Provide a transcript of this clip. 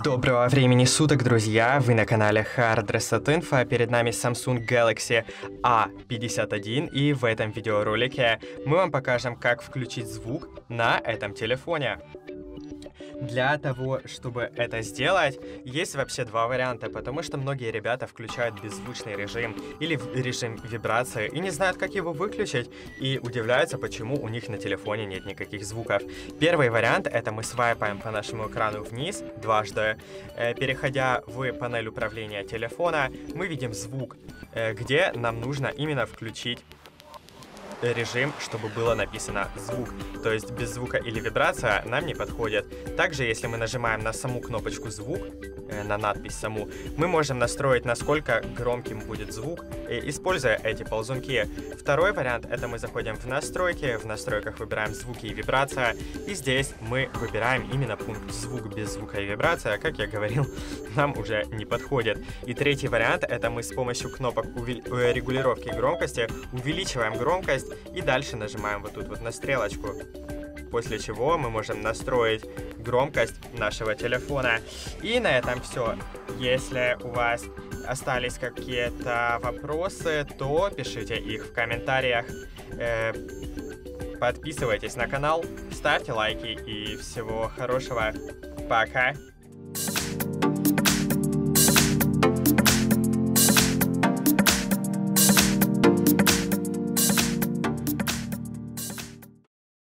Доброго времени суток, друзья! Вы на канале HardReset.info, а перед нами Samsung Galaxy A51, и в этом видеоролике мы вам покажем, как включить звук на этом телефоне. Для того, чтобы это сделать, есть вообще два варианта, потому что многие ребята включают беззвучный режим или режим вибрации и не знают, как его выключить, и удивляются, почему у них на телефоне нет никаких звуков. Первый вариант — это мы свайпаем по нашему экрану вниз дважды. Переходя в панель управления телефона, мы видим звук, где нам нужно именно включить режим, чтобы было написано «звук», то есть без звука или вибрация нам не подходит. Также, если мы нажимаем на саму кнопочку «звук», на надпись саму, мы можем настроить, насколько громким будет звук, используя эти ползунки. Второй вариант — это мы заходим в настройки, в настройках выбираем звуки и вибрация, и здесь мы выбираем именно пункт «звук», без звука и вибрация, как я говорил, нам уже не подходит. И третий вариант — это мы с помощью кнопок регулировки громкости увеличиваем громкость и дальше нажимаем вот тут вот на стрелочку, после чего мы можем настроить громкость нашего телефона. И на этом все. Если у вас остались какие-то вопросы, то пишите их в комментариях. Подписывайтесь на канал, ставьте лайки и всего хорошего. Пока!